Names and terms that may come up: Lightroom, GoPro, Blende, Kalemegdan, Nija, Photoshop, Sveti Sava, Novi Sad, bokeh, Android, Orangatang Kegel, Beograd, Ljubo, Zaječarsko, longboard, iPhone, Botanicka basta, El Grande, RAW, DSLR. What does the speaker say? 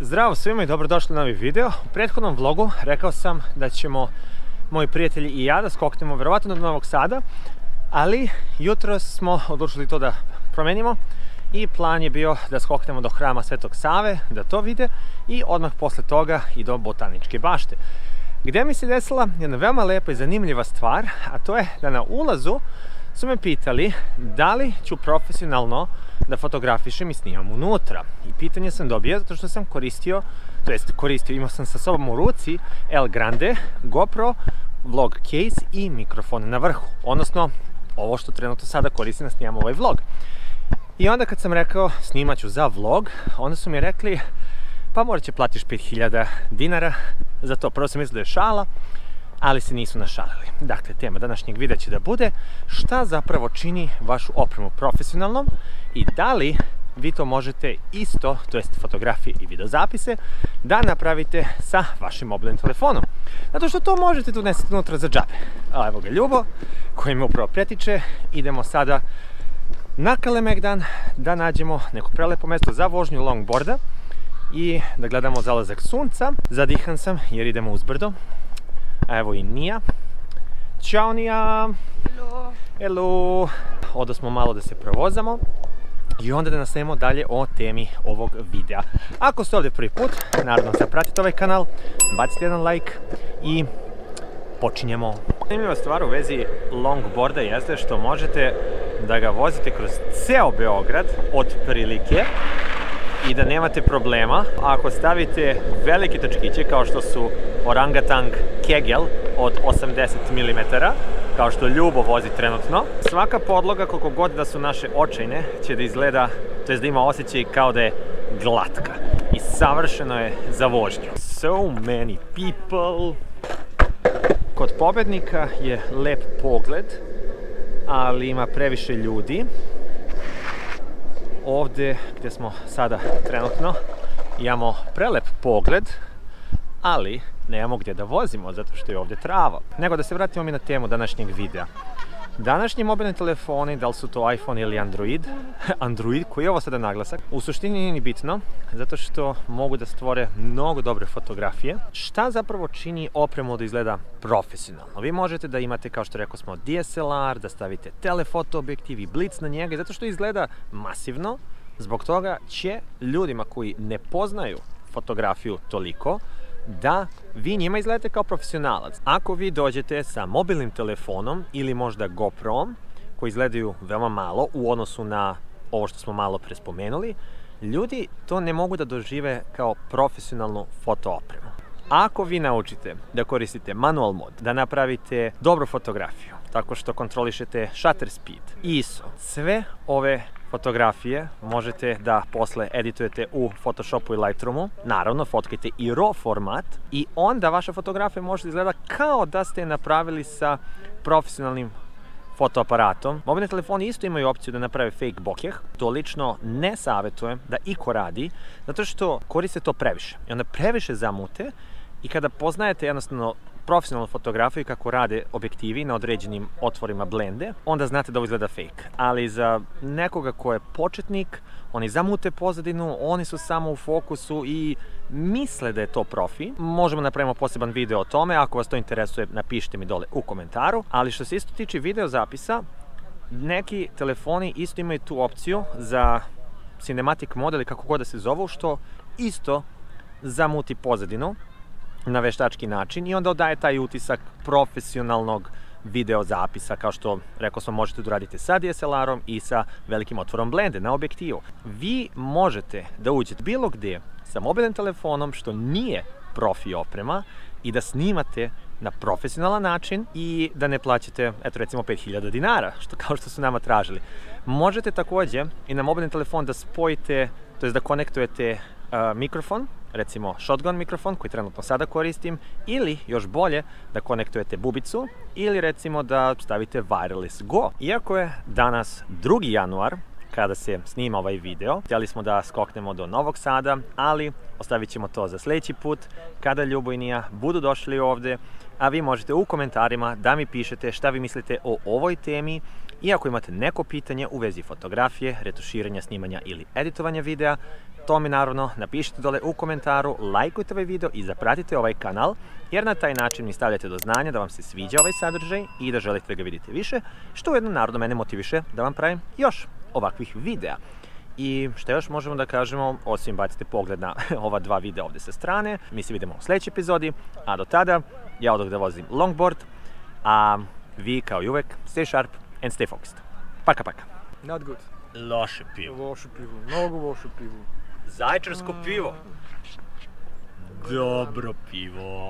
Zdravo svima i dobrodošli na novi video. U prethodnom vlogu rekao sam da ćemo moji prijatelji i ja da skoknemo verovatno do Novog Sada, ali jutro smo odlučili to da promenimo i plan je bio da skoknemo do hrama Svetog Save, da to vide i odmah posle toga i do Botaničke bašte, gde mi se desila jedna veoma lepa i zanimljiva stvar, a to je da na ulazu su me pitali da li ću profesionalno da fotografišem i snimam unutra. I pitanje sam dobio zato što sam imao sam sa sobom u ruci El Grande, GoPro, vlog case i mikrofon na vrhu. Odnosno, ovo što trenutno sada koristim da snimam ovaj vlog. I onda kad sam rekao snimat ću za vlog, onda su mi rekli pa morat će platiš 5000 dinara za to. Prvo sam mislio da je šala, ali se nisu našalili. Dakle, tema današnjeg videa će da bude šta zapravo čini vašu opremu profesionalnom i da li vi to možete isto, to jest fotografije i videozapise, da napravite sa vašim mobilnim telefonom. Zato što to možete da unesete unutra za džabe. A evo ga Ljubo, koji me upravo pretiče. Idemo sada na Kalemegdan da nađemo neko prelepo mesto za vožnju longboarda i da gledamo zalazak sunca. Zadihan sam jer idemo uzbrdo. A evo i Nija. Ćao Nija! Hello! Hello! Odo smo malo da se provozamo i onda da nastavimo dalje o temi ovog videa. Ako ste ovdje prvi put, naravno zapratite ovaj kanal, bacite jedan like i počinjemo. Zanimljiva stvar u vezi longboarda jeste što možete da ga vozite kroz ceo Beograd otprilike i da nemate problema. Ako stavite velike točkiće kao što su Orangatang Kegel od 80 mm, kao što Ljubo vozi trenutno, svaka podloga, koliko god da su naše očajne, će da izgleda, to jest da ima osjećaj kao da je glatka i savršeno je za vožnju. So many people. Kod pobednika je lep pogled, ali ima previše ljudi. Ovdje gdje smo sada trenutno imamo prelep pogled, ali nemamo gdje da vozimo zato što je ovdje trava. Nego da se vratimo mi na temu današnjeg videa. Današnji mobilni telefoni, da li su to iPhone ili Android, koji je ovo sada naglasak, u suštini nije ni bitno zato što mogu da stvore mnogo dobre fotografije. Šta zapravo čini opremu da izgleda profesionalno? Vi možete da imate, kao što rekao smo, DSLR, da stavite telefoto objektiv i blic na njega i zato što izgleda masivno, zbog toga će ljudima koji ne poznaju fotografiju toliko da vi njima izgledate kao profesionalac. Ako vi dođete sa mobilnim telefonom ili možda GoPro-om, koji izgledaju veoma malo u odnosu na ovo što smo malo pre spomenuli, ljudi to ne mogu da dožive kao profesionalnu fotoopremu. Ako vi naučite da koristite manual mod, da napravite dobru fotografiju, tako što kontrolišete shutter speed, ISO, sve ove fotografije možete da posle editujete u Photoshopu i Lightroomu. Naravno, fotkajte i RAW format i onda vaša fotografija može izgledati kao da ste je napravili sa profesionalnim fotoaparatom. Mobilni telefoni isto imaju opciju da naprave fake bokeh. To lično ne savjetujem da iko radi, zato što koriste to previše. I onda previše zamute i kada poznajete jednostavno profesionalnu fotografiju i kako rade objektivi na određenim otvorima Blende, onda znate da ovo izgleda fake. Ali za nekoga ko je početnik, oni zamute pozadinu, oni su samo u fokusu i misle da je to profi. Možemo napravimo poseban video o tome, ako vas to interesuje napišite mi dole u komentaru. Ali što se isto tiče videozapisa, neki telefoni isto imaju tu opciju za cinematic model, kako god da se zovu, što isto zamuti pozadinu na veštački način i onda daje taj utisak profesionalnog videozapisa, kao što rekao sam možete da uradite sa DSLR-om i sa velikim otvorom Blende na objektivu. Vi možete da uđete bilo gdje sa mobilnim telefonom što nije profi oprema i da snimate na profesionalan način i da ne plaćate, eto recimo 5000 dinara, kao što su nama tražili. Možete također i na mobilni telefon da spojite, to jest da konektujete mikrofon, recimo shotgun mikrofon koji trenutno sada koristim, ili još bolje da konektujete bubicu ili recimo da stavite wireless go. Iako je danas 2. januar kada se snima ovaj video, htjeli smo da skoknemo do Novog Sada, ali ostavit ćemo to za sljedeći put kada Ljubo i Nija budu došli ovdje, a vi možete u komentarima da mi pišete šta vi mislite o ovoj temi. I ako imate neko pitanje u vezi fotografije, retuširanja, snimanja ili editovanja videa, to mi naravno napišite dole u komentaru, lajkujte ovaj video i zapratite ovaj kanal, jer na taj način mi stavljate do znanja da vam se sviđa ovaj sadržaj i da želite da ga vidite više, što ujedno naravno mene motiviše da vam pravim još ovakvih videa. I što još možemo da kažemo, osim bacite pogled na ova dva videa ovdje sa strane, mi se vidimo u sljedećoj epizodi, a do tada, ja odok da vozim longboard, a vi kao i uvek, stay sharp and stay focused. Paka paka. Not good. Loše pivo. Loše pivo, mnogo loše pivo. Zaječarsko pivo. Dobro pivo.